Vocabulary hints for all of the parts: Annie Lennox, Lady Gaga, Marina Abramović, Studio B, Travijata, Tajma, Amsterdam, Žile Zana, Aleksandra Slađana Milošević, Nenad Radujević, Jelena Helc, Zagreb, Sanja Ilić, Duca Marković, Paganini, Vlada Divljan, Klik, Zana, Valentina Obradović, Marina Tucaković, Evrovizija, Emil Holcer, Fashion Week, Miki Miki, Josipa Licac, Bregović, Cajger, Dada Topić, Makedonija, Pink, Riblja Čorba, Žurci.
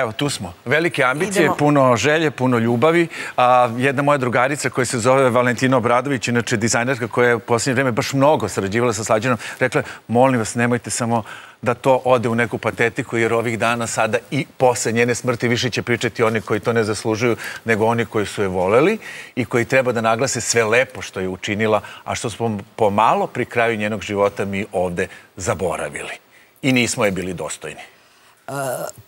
Evo, tu smo. Velike ambicije, puno želje, puno ljubavi. Jedna moja drugarica koja se zove Valentina Obradović, inače dizajnerka koja je u posljednje vreme baš mnogo sarađivala sa Slađanom, rekla, molim vas, nemojte samo da to ode u neku patetiku, jer ovih dana sada i posle njene smrti više će pričati oni koji to ne zaslužuju nego oni koji su je voleli i koji treba da naglase sve lepo što je učinila, a što smo pomalo pri kraju njenog života mi ovde zaboravili. I nismo je bili dostojni.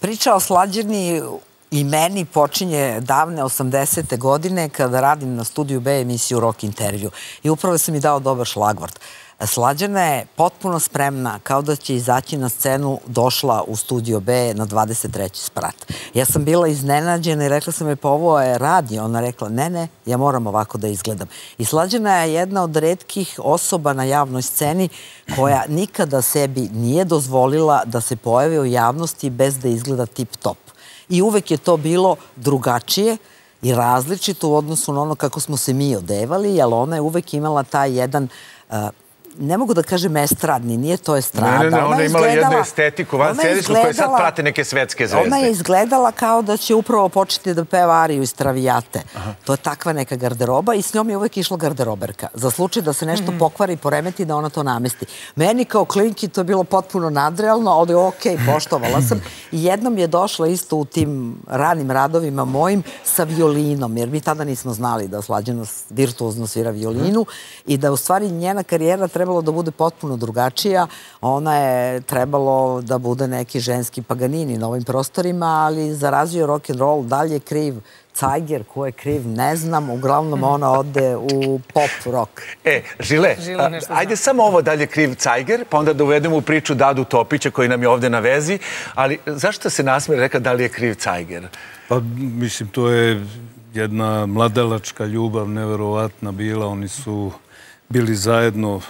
Priča o Slađani i meni počinje davne 80. godine kada radim na Studiju B emisiju Rock intervju. I upravo sam mi dao dobar šlagvort. Slađana je potpuno spremna, kao da će izaći na scenu, došla u Studio B na 23. sprat. Ja sam bila iznenađena i rekla sam joj, pa ovo je radio. Ona rekla, ne, ne, ja moram ovako da izgledam. I Slađana je jedna od retkih osoba na javnoj sceni koja nikada sebi nije dozvolila da se pojave u javnosti bez da izgleda tip-top. I uvek je to bilo drugačije i različito u odnosu na ono kako smo se mi odevali, jer ona je uvek imala taj jedan... Ne mogu da kažem estradni, nije to estradna. Ne, ona je imala jednu estetiku van sedišnu koju sad prate neke svetske zvezde. Ona je izgledala kao da će upravo početi da peva ariju iz Travijate. To je takva neka garderoba i s njom je uvek išla garderoberka. Za slučaj da se nešto pokvari i poremeti, da ona to namesti. Meni kao klinki to je bilo potpuno nadrealno, ali okej, poštovala sam. I jednom je došla isto u tim ranim radovima mojim sa violinom, jer mi tada nismo znali da Slađana virtuozno svira violinu i da u stvari njena karijera trebalo da bude potpuno drugačija. Ona je trebalo da bude neki ženski Paganini na ovim prostorima, ali zarazio rock'n'roll, dalje kriv Cajger, ko je kriv, ne znam. Uglavnom ona ode u pop rock. Žile, ajde samo ovo dalje kriv Cajger, pa onda da uvedemo u priču Dadu Topića koji nam je ovde na vezi, ali zašto se nasmira reka da li je kriv Cajger? Pa mislim, to je jedna mladalačka ljubav neverovatna bila. Oni su bili zajedno.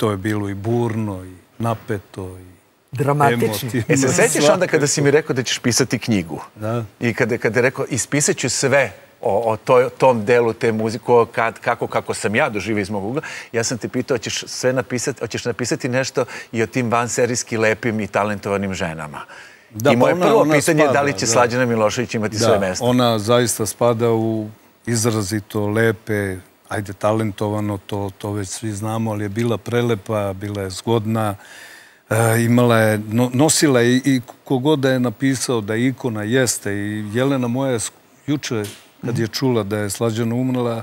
To je bilo i burno, i napeto, i dramatično. E se sećaš onda kada si mi rekao da ćeš pisati knjigu? Da. I kada je rekao, ispisat ću sve o tom delu te muzike, kako sam ja doživio iz mog ugla, ja sam te pitao, hoćeš napisati nešto i o tim vanserijski lepim i talentovanim ženama. I moje prvo pitanje je da li će Slađana Milošević imati svoje mesto. Da, ona zaista spada u izrazito lepe, ajde, talentovano, to već svi znamo, ali je bila prelepa, bila je zgodna, nosila je i kogod da je napisao da ikona jeste. I Jelena moja juče, kad je čula da je Slađana umrla,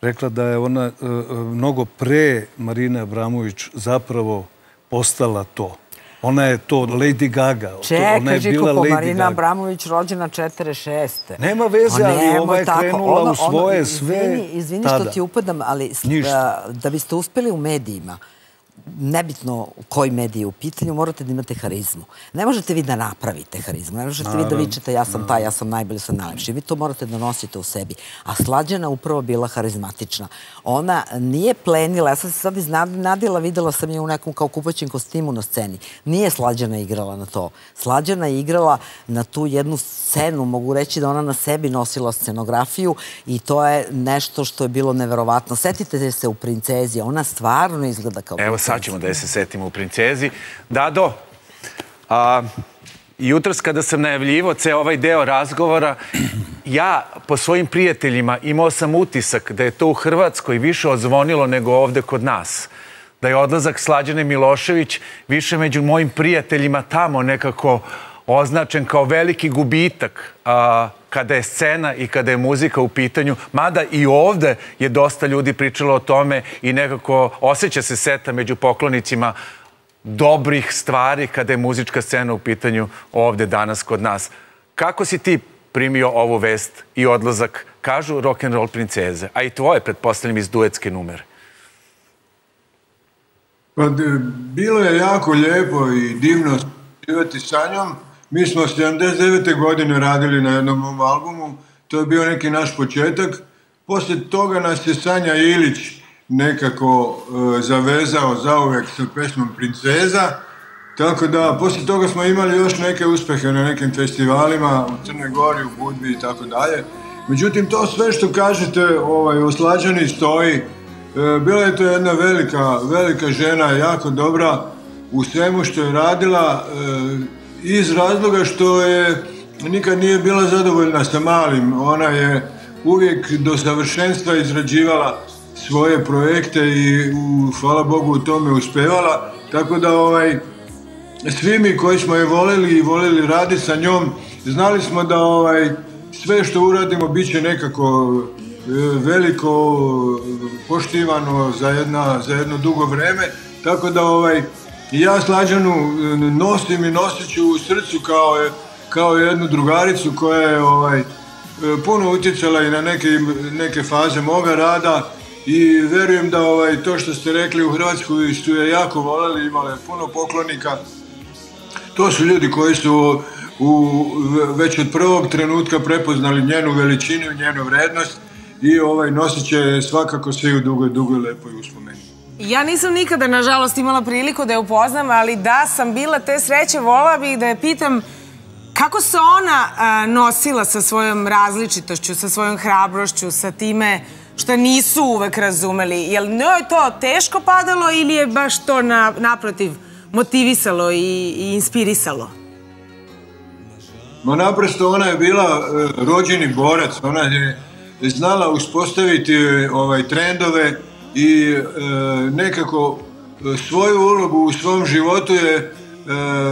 rekla da je ona mnogo pre Marine Abramović zapravo postala to. Ona je to, Lady Gaga. Čekaj, Žiko, Marina Abramović rođena 46. Nema veze, ali ova je krenula u svoje sve tada. Izvini što ti upadam, ali da biste uspeli u medijima, nebitno koji mediji je u pitanju, morate da imate harizmu. Ne možete vi da napravite harizmu, ne možete vi da vičete ja sam taj, ja sam najbolji, sam najlepši. Vi to morate da nosite u sebi. A Slađana upravo bila harizmatična. Ona nije plenila, ja sam se sad iznenadila, videla sam je u nekom kao kupaćem kostimu na sceni. Nije Slađana igrala na to. Slađana je igrala na tu jednu scenu, mogu reći da ona na sebi nosila scenografiju i to je nešto što je bilo neverovatno. Setite se u Princezi, ona stvarno izgleda kao sad ćemo da je se setimo u Princezi. Dado, jutros kada sam najavljivao ceo ovaj deo razgovora, ja po svojim prijateljima imao sam utisak da je to u Hrvatskoj više odzvonilo nego ovde kod nas. Da je odlazak Slađane Milošević više među mojim prijateljima tamo nekako označen kao veliki gubitak kada je scena i kada je muzika u pitanju, mada i ovde je dosta ljudi pričalo o tome i nekako osjeća se seta među poklonicima dobrih stvari kada je muzička scena u pitanju ovde danas kod nas. Kako si ti primio ovu vest i odlazak, kažu rock'n'roll princeze, a i tvoje, pretpostavljam, iz duetske numere? Bilo je jako lijepo i divno živjeti sa njom. Mi smo 79. godine radili na jednom ovom albumu, to je bio neki naš početak. Poslije toga nas je Sanja Ilić nekako zavezao zauvek sa pesmom Princeza. Tako da, poslije toga smo imali još neke uspehe na nekim festivalima u Crnoj Gori, u Budvi i tako dalje. Međutim, to sve što kažete o Slađani stoji. Bila je to jedna velika žena, jako dobra u svemu što je radila, iz razloga što je nikad nije bila zadovoljna sa malim, ona je uvijek do savršenstva izrađivala svoje projekte i hvala Bogu u tome uspevala, tako da svi mi koji smo je voljeli i voljeli raditi sa njom, znali smo da sve što uradimo bit će nekako veliko poštivano za jedno dugo vreme, tako da ja Slađanu nosim i nosit ću u srcu kao jednu drugaricu koja je puno utjecala i na neke faze moga rada i verujem da to što ste rekli u Hrvatskoj su je jako voljeli, imala je puno poklonika. To su ljudi koji su već od prvog trenutka prepoznali njenu veličinu i njenu vrednost i nosit će svakako svi u dugoj, dugoj lepoj uspomeni. Ja nisam nikada, nažalost, imala priliku da je upoznam, ali da sam bila te sreće, volila bih da je pitam kako se ona nosila sa svojom različitošću, sa svojom hrabrošću, sa time što nisu uvek razumeli. Je li njoj to teško padalo ili je baš to naprotiv motivisalo i inspirisalo? Ma naprosto ona je bila rođeni borac, ona je znala uspostaviti trendove i nekako svoju ulogu u svom životu je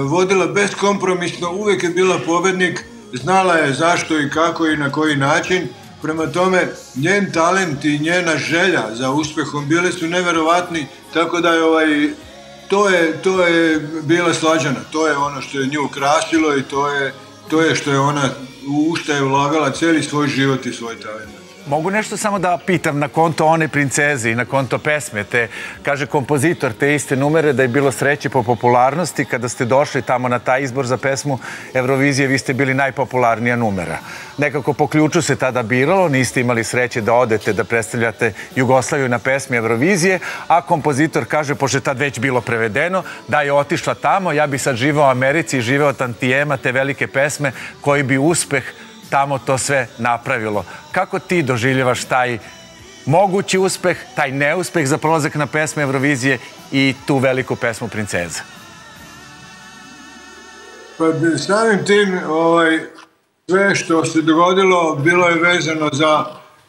vodila beskompromisno, uvijek je bila pobednik, znala je zašto i kako i na koji način. Prema tome, njen talent i njena želja za uspehom bile su neverovatni, tako da je to je bila Slađana, to je ono što je nju krasilo i to je što je ona u šta je ulagala cijeli svoj život i svoj talent. Mogu nešto samo da pitam na konto one princeze i na konto pesme, te kaže kompozitor te iste numere da je bilo sreće po popularnosti kada ste došli tamo na taj izbor za pesmu Evrovizije, vi ste bili najpopularnija numera. Nekako po ključu se tada biralo, niste imali sreće da odete, da predstavljate Jugoslaviju na pesmi Evrovizije, a kompozitor kaže, pošto je tad već bilo prevedeno, da je otišla tamo, ja bi sad živeo u Americi i živeo tantijema te velike pesme koji bi uspeh tamo to sve napravilo. Kako ti doživljavaš taj mogući uspeh, taj neuspeh za prolazak na pesme Evrovizije i tu veliku pesmu Princeza? Pa samim tim sve što se dogodilo bilo je vezano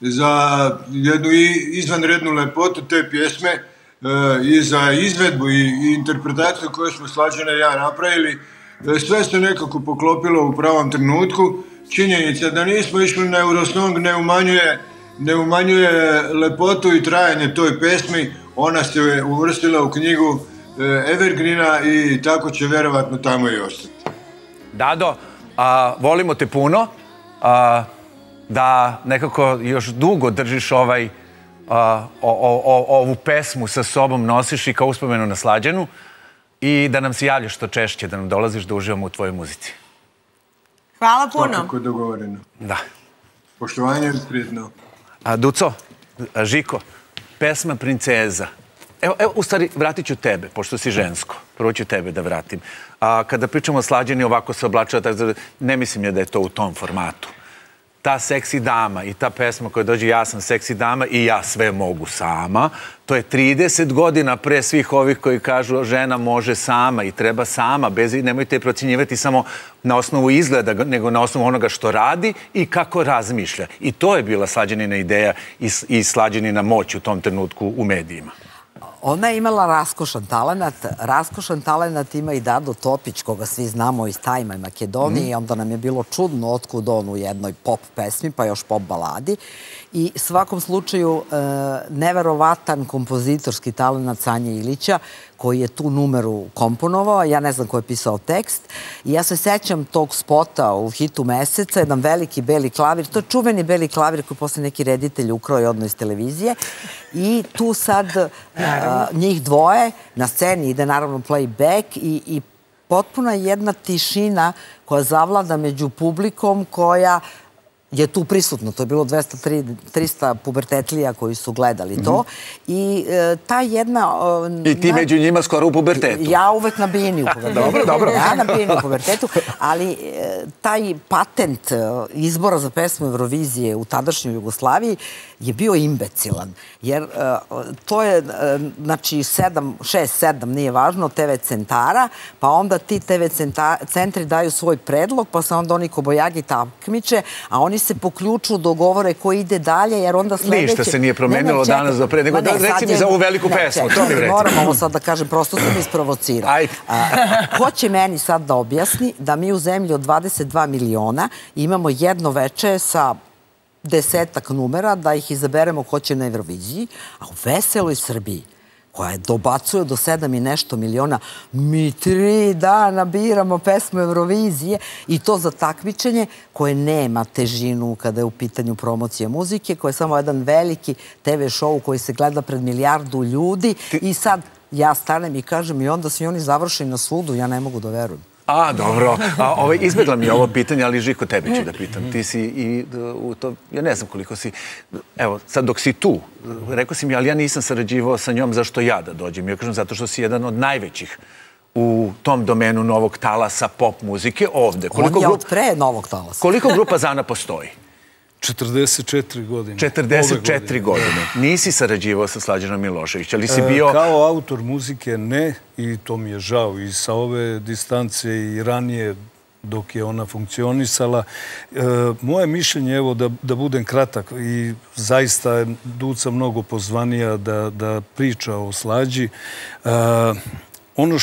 za jednu izvanrednu lepotu te pjesme i za izvedbu i interpretaciju koju smo Slađana i ja napravili. Sve se nekako poklopilo u pravom trenutku. Činjenica da nismo išli na Eurosong ne umanjuje lepotu i trajanje toj pesmi. Ona se je uvrstila u knjigu Evergreena i tako će verovatno tamo i ostati. Dado, volimo te puno da nekako još dugo držiš ovu pesmu sa sobom, nosiš i kao uspomenu na Slađanu i da nam se javljaš što češće, da nam dolaziš da uživamo u tvojoj muzici. Hvala puno. Svakako je dogovoreno. Da. Poštovanje je prijetno. Duco, Žiko, pesma Princeza. Evo, u stvari, vratit ću tebe, pošto si žensko. Prvo ću tebe da vratim. Kada pričamo o Slađani, ovako se oblačila, ne mislim ja da je to u tom formatu. Ta seksi dama i ta pesma koja dođe ja sam seksi dama i ja sve mogu sama, to je 30 godina pre svih ovih koji kažu žena može sama i treba sama, nemojte je procjenjivati samo na osnovu izgleda, nego na osnovu onoga što radi i kako razmišlja. I to je bila Slađanina ideja i Slađanina moć u tom trenutku u medijima. Ona je imala raskošan talenat. Raskošan talenat ima i Dado Topić, koga svi znamo iz Tajma i Makedonije. Onda nam je bilo čudno otkud on u jednoj pop pesmi, pa još pop baladi. I svakom slučaju neverovatan kompozitorski talenat Sanje Ilića, koji je tu numeru komponovao. Ja ne znam ko je pisao tekst. I ja se sećam tog spota u hitu meseca, jedan veliki beli klavir, to je čuveni beli klavir koji posle neki reditelj ukrao i odno iz televizije. I tu sad njih dvoje na sceni ide naravno playback i potpuna jedna tišina koja zavlada među publikom koja je tu prisutno. To je bilo 200-300 pubertetlija koji su gledali to. I ta jedna... I ti među njima skoro u pubertetu. Ja uvek na bini u pubertetu. Dobro, dobro. Ja na bini u pubertetu. Ali taj patent izbora za pesmu Eurovizije u tadašnjoj Jugoslaviji je bio imbecilan. Jer to je, znači, 6-7, nije važno, TV centara, pa onda ti TV centri daju svoj predlog, pa se onda oni kobojagi takmiče, a oni se po ključu dogovore koji ide dalje, jer onda sledeće... Ništa se nije promenilo danas do pre, nego da reci mi za ovu veliku pesmu, to mi reci. Moram ovo sad da kažem, prosto sam isprovocirao. Ko će meni sad da objasni da mi u zemlji od 22 miliona imamo jedno veče sa 10-ak numera, da ih izaberemo ko će na Euroviziji, a u veseloj Srbiji, koja je dobacuje do 7 i nešto miliona, mi 3 dana biramo pesmu Eurovizije, i to za takmičenje koje nema težinu kada je u pitanju promocija muzike, koje je samo jedan veliki TV show koji se gleda pred milijardu ljudi, i sad ja stanem i kažem, i onda svi oni završi na sudu, ja ne mogu da verujem. A, dobro. Izbegla mi je ovo pitanje, ali Žiko, tebi ću da pitam. Ti si i u to... Ja ne znam koliko si... Evo, sad dok si tu, rekao si mi, ali ja nisam sarađivao sa njom, zašto ja da dođem? Ja kažem, zato što si jedan od najvećih u tom domenu novog talasa pop muzike ovde. On je od pre novog talasa. Koliko grupa Zana postoji? 44 godine. 44 godine. Nisi sarađivao sa Slađanom Milošević, ali si bio... Kao autor muzike ne, i to mi je žao. I sa ove distance i ranije, dok je ona funkcionisala. Moje mišljenje, evo, da budem kratak, i zaista je Duca mnogo pozvanija da priča o Slađi. Ono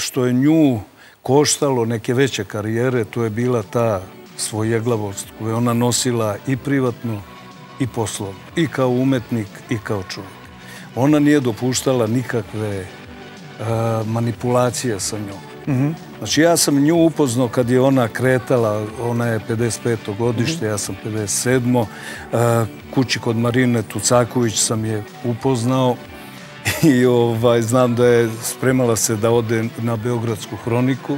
što je nju koštalo neke veće karijere, to je bila ta svojeglavost koju je ona nosila i privatno i poslovno, i kao umetnik i kao čovjek. Ona nije dopuštala nikakve manipulacije sa njom. Znači, ja sam nju upoznao kad je ona kretala, ona je 55. godište, ja sam 57. Kući kod Marine Tucaković sam je upoznao, i znam da je spremala se da ode na Beogradsku hroniku,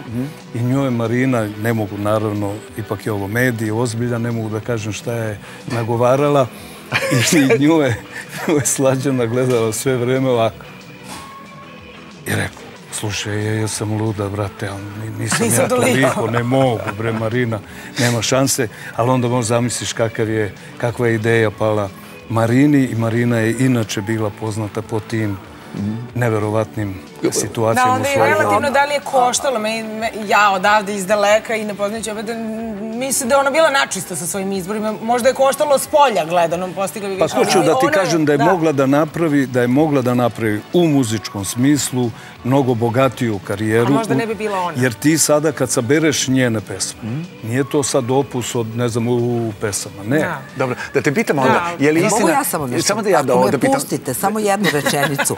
i njoj je Marina, ne mogu naravno, ipak je ovo medij, ozbiljan, ne mogu da kažem šta je nagovarala, i nju je Slađana gledala sve vreme ovako i rekla, slušaj, ja sam luda, brate, nisam ja toliko, ne mogu, bre, Marina, nema šanse, ali onda možda zamisliš kakva je ideja pala Marini, i Marina je inače bila poznata po tim neverovatnim situacijama. Da, onda je relativno, da li je koštalo, ja odavde iz daleka i ne poznajući opet, mislim da je ona bila načista sa svojim izborima, možda je koštalo s polja gledano, postigla bi više. Pa hoću da ti kažem da je mogla da napravi u muzičkom smislu mnogo bogatiju karijeru. A možda ne bi bila ona. Jer ti sada kad sabereš njene pesme, nije to sad opus od, ne znam, u pesama, ne. Dobro, da te pitam onda, je li istina... Mogu ja samo nešto, ako me pustite, samo jednu rečenicu.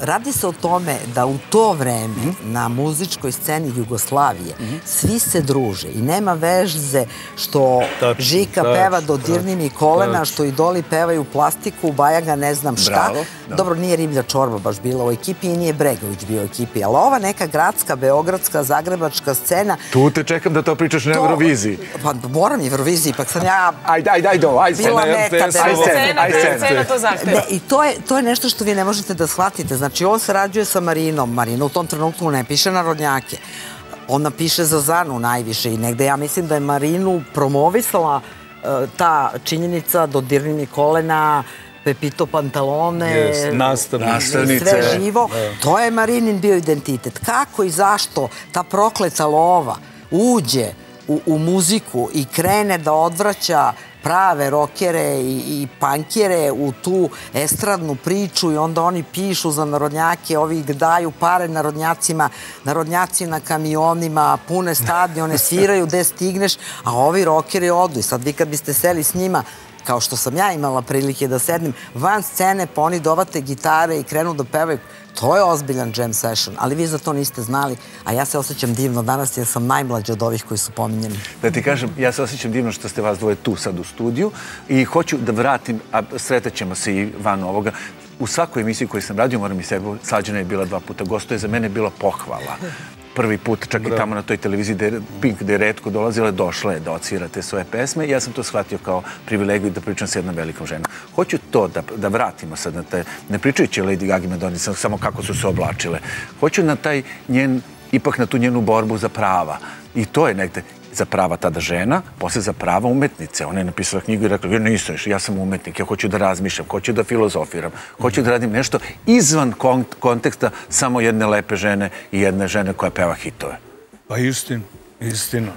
Radi se o tome da u to vreme na muzičkoj sceni Jugoslavije svi se druže i nema veze što Žika peva Dodirni mi kolena, što Idoli pevaju Plastiku, Bajaga, ne znam šta. Dobro, nije Riblja Čorba baš bila u ekipi i nije Bregović bio u ekipi, ali ova neka gradska, beogradska, zagrebačka scena... Tu te čekam da to pričaš na Euroviziji. Pa moram i Euroviziji, ipak sam ja... Ajde, bila nekada. Ajde, i to je nešto što vi ne možete da shvatite. Znači, on sarađuje sa Marinom. Marina u tom trenutku ne piše narodnjake. Ona piše za Zanu najviše, i negde ja mislim da je Marinu promovisala ta činjenica Dodirni mi kolena, Pepito pantalone, sve živo. To je Marinin bio identitet. Kako i zašto ta prokleta lova uđe u muziku i krene da odvraća prave rokere i pankere u tu estradnu priču, i onda oni pišu za narodnjake, ovi daju pare narodnjacima, narodnjaci na kamionima, pune stadione, sviraju gde stigneš, a ovi rokeri odu. I sad vi kad biste seli s njima, kao što sam ja imala prilike da sednem van scene, pa oni dovate gitare i krenu da pevaju. To je ozbiljan jam session, ali vi za to niste znali, a ja se osjećam divno danas jer sam najmlađa od ovih koji su pominjeni. Da ti kažem, ja se osjećam divno što ste vas dvoje tu sad u studiju, i hoću da vratim, a sretaćemo se i van ovoga. U svakoj emisiji koju sam radio, moram i sebi, Slađana je bila 2 puta gost, to je za mene bila pohvala. prvi put, čak i tamo na toj televiziji Pink, gde je retko dolazila, došla je da odsvira te svoje pesme. Ja sam to shvatio kao privilegiju da pričam sa jednom velikom ženom. Hoću to da vratimo sad na taj, ne pričajući Lady Gaga i Madoni, samo kako su se oblačile. Hoću na taj njen, ipak na tu njenu borbu za prava. I to je negde za prava tada žena, posle za prava umetnice. Ona je napisala knjigu i rekla, ja nisam još, ja sam umetnik, ja hoću da razmišljam, hoću da filozofiram, hoću da radim nešto izvan konteksta samo jedne lepe žene i jedne žene koja peva hitove. Pa istina, istina.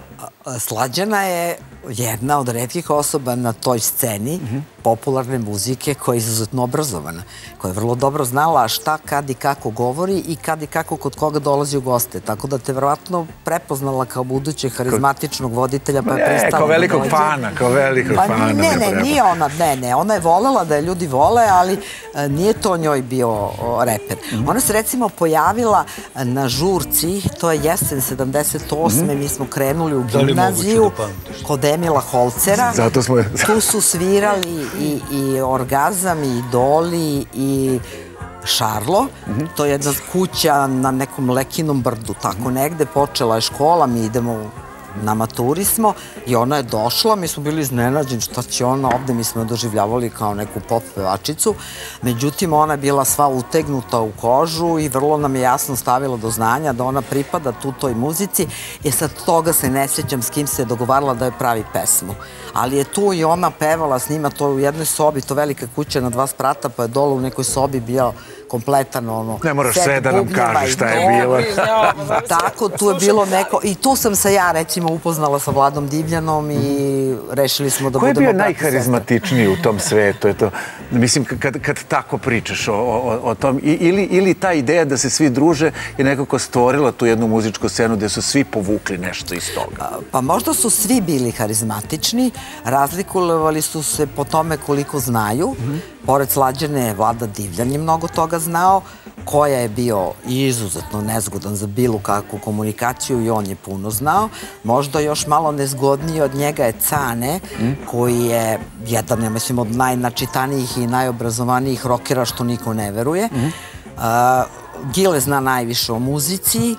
Slađana je jedna od retkih osoba na toj sceni popularne muzike koja je izuzetno obrazovana, koja je vrlo dobro znala šta, kad i kako govori i kad i kako kod koga dolazi u goste. Tako da te verovatno prepoznala kao budućeg harizmatičnog voditelja. Ne, kao velikog fana, kao velikog fana. Ne, nije ona, ne, ona je volela da je ljudi vole, ali nije to njoj bio reper. Ona se recimo pojavila na Žurci, to je jesen 78. Mi smo krenuli u gimnaziju kod Emila Holcera. Tu su svirali i Orgazam, i Idoli, i Šarlo. To je jedna kuća na nekom Lekinom brdu, tako negde. Počela je škola, mi idemo na maturi smo i ona je došla. Mi smo bili iznenađeni šta će ona ovde. Mi smo je doživljavali kao neku pop pevačicu. Međutim, ona je bila sva utegnuta u kožu i vrlo nam je jasno stavila do znanja da ona pripada tu toj muzici. I sad toga se ne sjećam s kim se je dogovarala da je pravi pesmu. Ali je tu i ona pevala s njima, to je u jednoj sobi, to velika kuća na 2 sprata, pa je dole u nekoj sobi bio kompletan ono... Ne moraš sve da nam kažeš šta je bilo. Tako, tu je bilo neko... I tu sam se ja recimo upoznala sa Vladom Divljanom i rešili smo da budemo... Ko je bio najharizmatičniji u tom svetu? Mislim, kad tako pričaš o tom... Ili ta ideja da se svi druže je nekako stvorila tu jednu muzičku scenu gde su svi povukli nešto iz toga. Pa možda su svi bili harizmatični, razlikovali su se po tome koliko znaju. Pored Slađane, Vlada Divljan je mnogo toga znao, koja je bio izuzetno nezgodan za bilo kakvu komunikaciju i on je puno znao. Možda još malo nezgodniji od njega je Cane, koji je jedan, ja mislim, od najnačitanijih i najobrazovanijih rokera, što niko ne veruje. Gile zna najviše o muzici,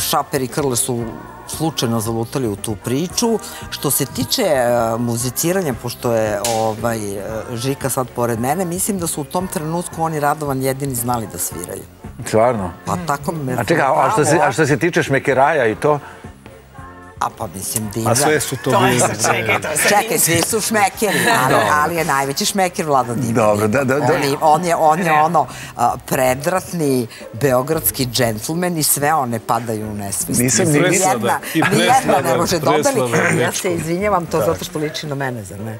Šaper i Krle su slučajno zalutali u tu priču. Što se tiče muziciranja, pošto je Žika sad pored mene, mislim da su u tom trenutku oni Radovan jedini znali da sviraju. Stvarno? Pa tako me... A čekaj, a što se tiče Šmekeraja i to? A pa mislim Divljan. A sve su to bili. Čekaj, svi su šmekeri, ali je najveći šmeker Vlada Divljan. On je ono predratni beogradski džentlmen i sve one padaju u nesvest. Nijedna ne može dodali. Ja se izvinjavam to zato što liči na mene, zar ne?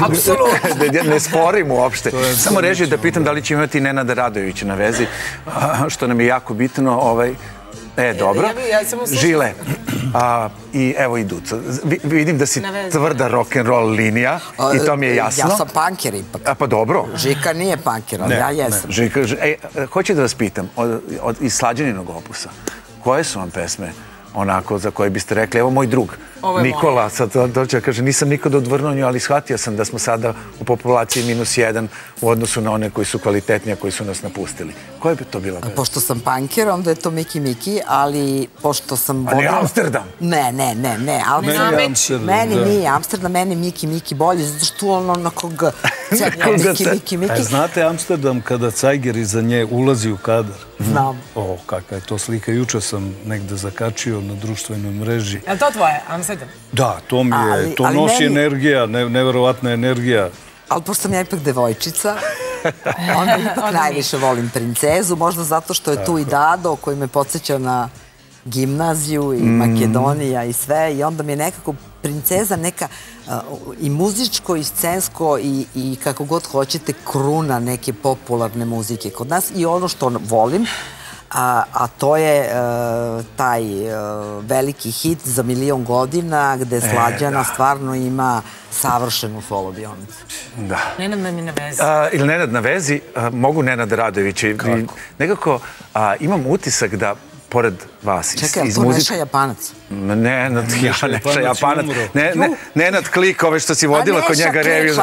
Apsolutno. Ne sporim uopšte. Samo reći da pitam da li će imati Nenada Radujevića na vezi, što nam je jako bitno. Dobro. Žile. I evo i Duca. Vidim da si tvrda rock'n'roll linija i to mi je jasno. Ja sam punker ipak. Pa dobro. Žika nije punker, ali ja jesam. Hoću da vas pitam, iz Slađaninog opusa, koje su vam pesme onako za koje biste rekli, evo moj drug, Nikola, sad dođe, kaže, nisam nikad odvrnuo nju, ali shvatio sam da smo sada u populaciji -1 u odnosu na one koji su kvalitetnija, koji su nas napustili. Koja bi to bila? Pošto sam punker, onda je to Miki Miki, ali pošto sam... Ali Amsterdam? Ne, Amsterdam. Meni nije Amsterdam, meni Miki Miki bolje, zato što ono onakog... Znate Amsterdam kada Cajger iza nje ulazi u kadar? Znam. O, kakva je to slika. Juče sam negde zakačio na društvenoj mreži. Je li to tvoje, Amsterdam? Da, to mi je, to nosi energija, neverovatna energija. Ali pošto sam ja ipak devojčica, onda ipak najviše volim Princezu, možda zato što je tu i Dado koji me podsjeća na gimnaziju i Makedonija i sve, i onda mi je nekako Princeza neka i muzičko i scensko i kako god hoćete kruna neke popularne muzike kod nas i ono što volim, a to je taj veliki hit za milion godina gde Slađana stvarno ima savršenu solo dionicu. Da. Nenad nam je na vezi. Ili Nenad na vezi, mogu Nenad Radujević. Nekako imam utisak da pored vas. Čekaj, ali to Neša Japanac? Ne, Neša Japanac. Nenad Klik, ove što si vodila kod njega reviju.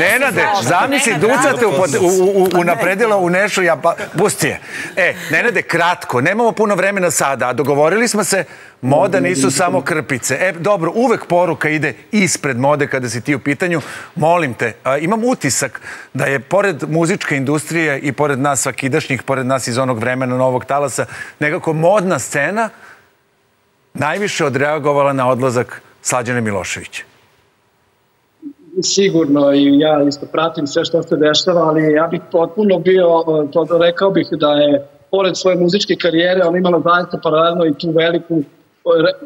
Nenade, zamisli, Duca te unapredila u Nešu Japanac. Pusti je. E, Nenade, kratko, nemamo puno vremena sada, a dogovorili smo se, moda nisu samo krpice. E, dobro, uvek poruka ide ispred mode kada si ti u pitanju. Molim te, imam utisak da je pored muzičke industrije i pored nas svakidašnjih, pored nas iz onog vremena novog talasa, nekako modna scena najviše odreagovala na odlazak Slađane Miloševića. Sigurno, i ja isto pratim sve što se dešava, ali ja bih potpuno bio, to rekao bih da je pored svoje muzičke karijere, ona imala zaista paralelno i tu veliku,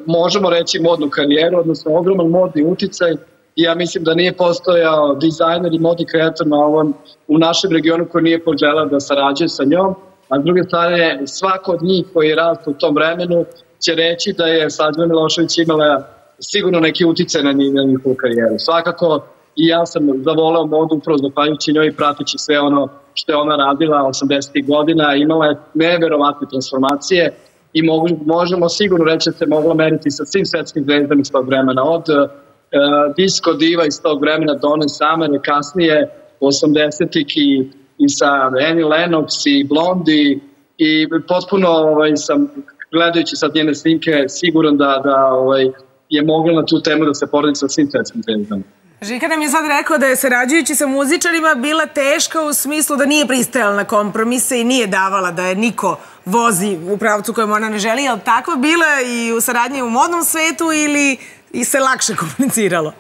možemo reći, modnu karijeru, odnosno ogroman modni uticaj. Ja mislim da nije postojao dizajner i modni kreator na ovom u našem regionu koji nije poželao da sarađuje sa njom. A s druge strane, svako od njih koji je rastao u tom vremenu će reći da je Slađana Milošević imala sigurno neki uticaj na njihovu karijeru. Svakako, i ja sam zavoleo modu upravo zahvaljujući njoj i pratići sve ono što je ona radila 80-ih godina. Imala je neverovatne transformacije i možemo sigurno reći da se mogla meriti sa svim svetskim zvezdama iz tog vremena. Od disko diva iz tog vremena do one same, kasnije 80-ih i sa Annie Lennox i Blondie, i potpuno sam, gledajući sad njene snimke, siguran da je mogla na tu temu da se poredi sa svim svetskim zvezdama. Žika nam je sad rekao da je sarađujući sa muzičarima bila teška u smislu da nije pristajala na kompromise i nije davala da je niko vozi u pravcu kojem ona ne želi. Je li takva bila i u saradnji u modnom svetu ili se lakše komuniciralo?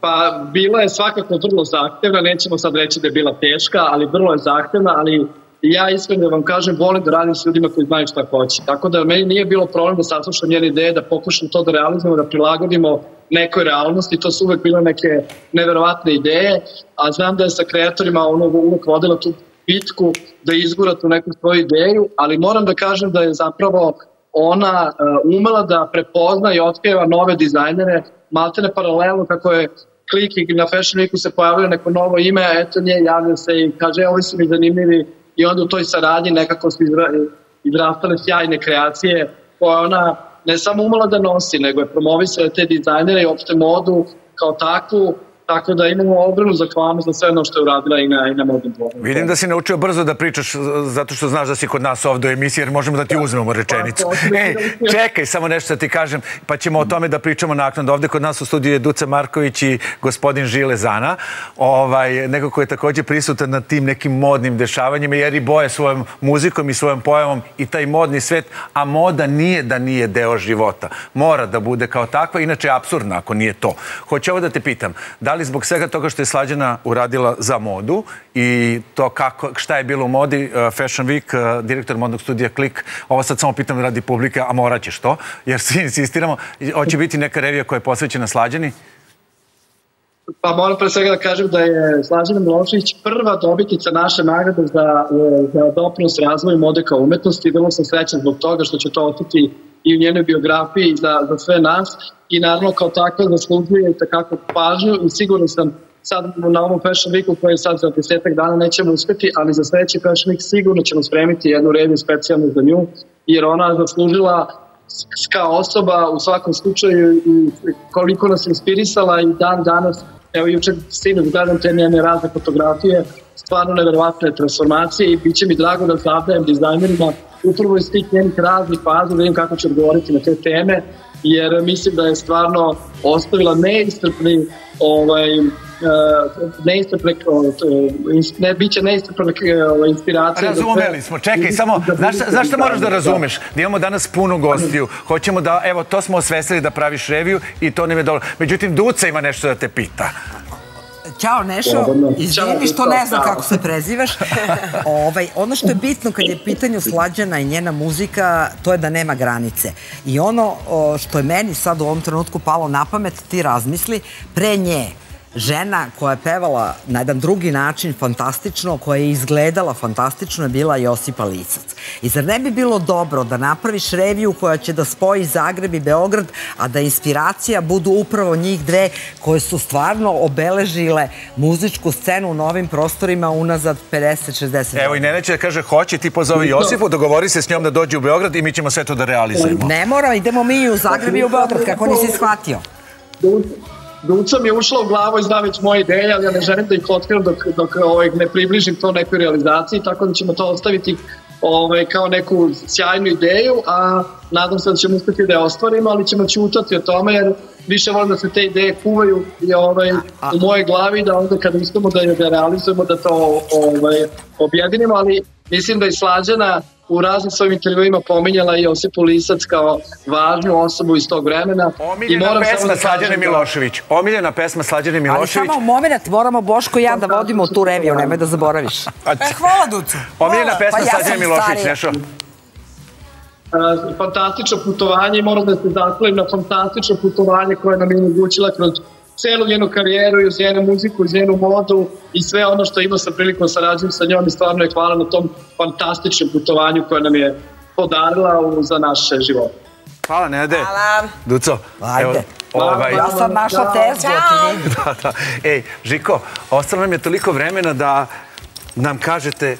Pa bila je svakako vrlo zahtevna, nećemo sad reći da je bila teška, ali vrlo je zahtevna, ali ja iskreno vam kažem, volim da radim s ljudima koji znaju šta hoće. Tako da meni nije bilo problem da saslušam njene ideje, da pokušam to da realizujemo, da prilagodimo nekoj realnosti. To su uvek bile neke neverovatne ideje, a znam da je sa kreatorima ono uvek vodila tu bitku da izgura tu neku svoju ideju, ali moram da kažem da je zapravo ona umela da prepozna i otkriva nove dizajnere, maltene paralelno kako je Klik i na Fashion Weeku se pojavio neko novo ime, a eto nje javlja se i kaže ovi su mi zanimljivi, i onda u toj saradnji nekako su izrastale sjajne kreacije koje ona ne samo umela da nosi, nego je promovisala te dizajnere i opšte modu kao takvu, tako da imamo ogromnu zahvalnost za sve ono što je uradila i na modnom dvoru. Vidim da si naučio brzo da pričaš zato što znaš da si kod nas ovde u emisiji, jer možemo da ti uzmemo rečenicu. Ej, čekaj, samo nešto da ti kažem, pa ćemo o tome da pričamo naknadno. Ovde kod nas u studiju je Duca Marković i gospodin Žile Zana, neko koji je takođe prisutan na tim nekim modnim dešavanjima, jer i boje svojom muzikom i svojom pojavom i taj modni svet, a moda nije da nije deo života. Mora da bude kao takva, inače je apsurdno ako nije to. Hoću ovo da te pitam, ali zbog svega toga što je Slađana uradila za modu i to šta je bilo u modi, Fashion Week, direktor modnog studija Klik, ovo sad samo pitam radi publike, a morat ćeš to, jer svi insistiramo, hoće biti neka revija koja je posvećena Slađani? Pa moram pre svega da kažem da je Slađana Milošević prva dobitnica naše nagrade za doprinos razvoju mode kao umetnosti. Vrlo sam srećan zbog toga što će to ostati i u njenoj biografiji i za sve nas. I naravno kao tako zaslužuje i takako pažnju i sigurno sam sad na ovom Fashion Weeku koji sad za 10-ak dana nećemo uspeti, ali za sledeći Fashion Week sigurno ćemo spremiti jednu reviju specijalnu za nju, jer ona zaslužila kao osoba u svakom slučaju i koliko nas inspirisala i dan danas. Evo, jučer stigno gledam te njene razne fotografije, stvarno neverovatne transformacije, i bit će mi drago da zavdajem dizajnerima upravo iz tih njenih raznih faza, da vidim kako će odgovoriti na te teme, jer mislim da je stvarno ostavila neiscrpne inspiracije. Razumeli smo, čekaj, samo, znaš šta moraš da razumeš? Da imamo danas punu gostiju, hoćemo da, evo, to smo osvestili da praviš reviju i to nam je dobro. Međutim, Duca ima nešto da te pita. Ćao, Nešo, izvini što ne znam kako se prezivaš. Ono što je bitno kad je u pitanju Slađana i njena muzika, to je da nema granice. I ono što je meni sad u ovom trenutku palo na pamet, ti razmisli, pre nje žena koja je pevala na jedan drugi način fantastično, koja je izgledala fantastično, je bila Josipa Licac. I zar ne bi bilo dobro da napraviš reviju koja će da spoji Zagreb i Beograd, a da inspiracija budu upravo njih dve koje su stvarno obeležile muzičku scenu u novim prostorima unazad 50-60. Evo, i Nena će da kaže, hoće, ti pozovi Josipu, dogovori se s njom da dođe u Beograd i mi ćemo sve to da realizujemo. Ne moram, idemo mi i u Zagreb i u Beograd, kako nisi shvatio. Duca mi je ušla u glavu i zna već moje ideje, ali ja ne želim da ih otkrivam dok ne približim to nekoj realizaciji, tako da ćemo to ostaviti kao neku sjajnu ideju, a nadam se da ćemo uspjeti da je ostvarimo, ali ćemo ćutati o tome, jer više volim da se te ideje kuvaju u moje glavi, da onda kada mislimo da je realizujemo, da to objedinimo, ali mislim da je Slađana u raznim svojim intervjuima pominjala i Josipu Licac kao važnu osobu iz tog vremena. Omiljena pesma Slađane Milošević. Omiljena pesma Slađane Milošević. Ali samo moment, moramo Boško i ja da vodimo tu reviju, nemoj da zaboraviš. Hvala, Ducu. Omiljena pesma Slađane Milošević, nešto? Fantastično putovanje i moram da se zaslovim na fantastično putovanje koje nam je omogućila kroz celu njenu karijeru i uz njenu muziku, uz njenu modu i sve ono što imao sam prilikom sarađujem sa njom i stvarno je hvala na tom fantastičnom putovanju koje nam je podarila za naše živote. Hvala, Nede. Hvala. Duco. Ajde. Ja sam našla tezgo. Ćao. Ej, Žiko, ostalo nam je toliko vremena da nam kažete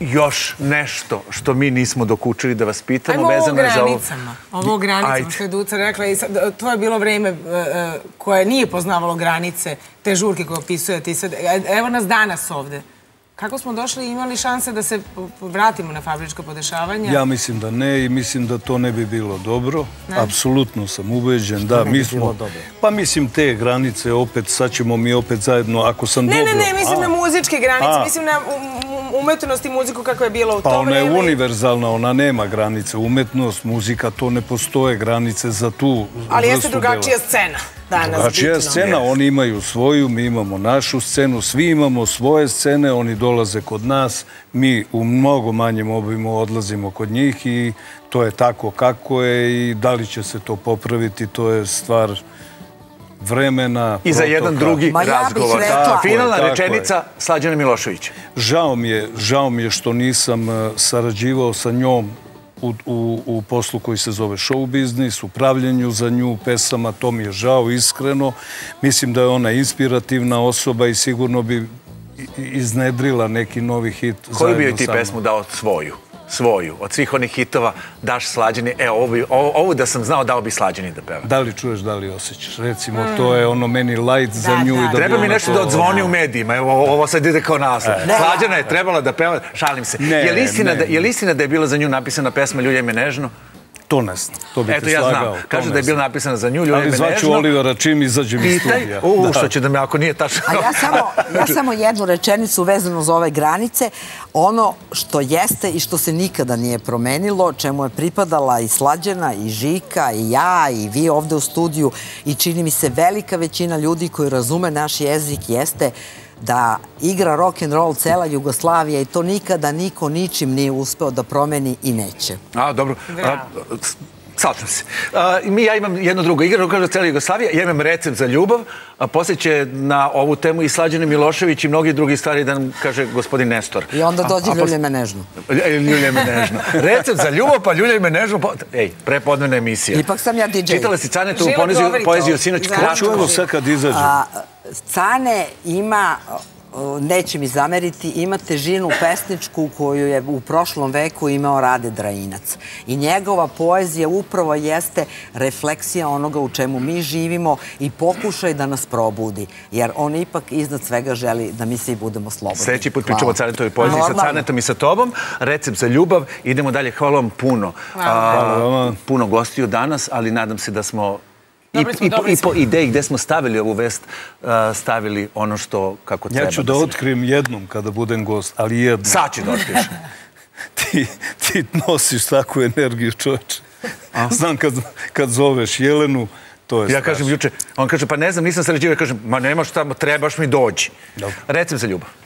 još nešto što mi nismo dokučili da vas pitamo. Ajmo ovo o granicama što je Duca rekla. To je bilo vreme koje nije poznavalo granice, te žurke koje opisujete. Evo nas danas ovde. Kako smo došli i imali šanse da se vratimo na fabričko podešavanje? Ja mislim da ne i mislim da to ne bi bilo dobro. Apsolutno sam ubeđen da mi smo... Pa mislim te granice opet, sad ćemo mi opet zajedno, ako sam dobro... Ne, mislim na muzičke granice, mislim na umetnost i muziku kako je bilo u to vreme. Pa ona je univerzalna, ona nema granice. Umetnost, muzika, to ne postoje granice za tu vrstu dela. Ali jeste drugačija scena. Drugačija scena, oni imaju svoju, mi imamo našu scenu, svi imamo svoje scene, oni dolaze kod nas, mi u mnogo manjem obimu odlazimo kod njih i to je tako kako je i da li će se to popraviti, to je stvar vremena. I za jedan drugi razgovor. Finalna rečenica Slađana Miloševića. Žao mi je što nisam sarađivao sa njom u poslu koji se zove show biznis, u pravljenju za nju, pesama, to mi je žao, iskreno. Mislim da je ona inspirativna osoba i sigurno bi iznedrila neki novi hit zajedno sa mnom. Koju bi joj ti pesmu dao svoju, od svih onih hitova daš Slađani, ovo da sam znao dao bi Slađani da peva. Da li čuješ, da li osjećaš, recimo, to je ono meni light za nju. Treba mi nešto da odzvoni u medijima, evo ovo sad ide kao naslov. Slađana je trebala da peva, šalim se. Je li istina da je bila za nju napisana pesma Ljulja me nežno? To ne znam, to bi te slagao. Kažu da je bila napisana za nju, Ljulja me nežno. Ali zvaću Olivera čim izađem iz studija. Što će da me, ako nije tačno. Ja samo jednu rečenicu vezano za ove granice. Ono što jeste i što se nikada nije promenilo, čemu je pripadala i Slađana, i Žika, i ja, i vi ovde u studiju, i čini mi se velika većina ljudi koji razume naš jezik, jeste da igra rock'n'roll cela Jugoslavija i to nikada niko ničim nije uspeo da promeni i neće. Dobro. Slažem se. Ja imam jedno drugo. Igra rock'n'roll cela Jugoslavija, ja imam recept za ljubav, a poslije će na ovu temu i Slađana Milošević i mnogi drugi stvari da nam kaže gospodin Nestor. I onda dođe Ljulja me nežno. Ljulja me nežno. Recept za ljubav, pa Ljulja me nežno. Ej, prepodnevna emisija. Ipak sam ja DJ. Čitala si Canetovu poeziju sinoć kratko. Cane ima, neće mi zameriti, ima težinu pesničku koju je u prošlom veku imao Rade Drainac. I njegova poezija upravo jeste refleksija onoga u čemu mi živimo i pokušaj da nas probudi. Jer on ipak iznad svega želi da mi svi budemo slobodni. Sljedeći put pričamo o Canetovi poeziji sa Canetom i sa tobom. Recept za ljubav. Idemo dalje. Hvala vam puno. Puno gostiju danas, ali nadam se da smo i po ideji gde smo stavili ovu vest, stavili ono što kako treba. Ja ću da otkrijem jednom kada budem gost, ali jednom. Sad ću da otkriješ. Ti nosiš takvu energiju, čoveče. Znam kad zoveš Jelenu, to je strašno. Ja kažem juče, on kaže, pa ne znam, nisam sređivao. Ja kažem, ma nema šta, trebaš mi dođi. Reci mi za ljubav.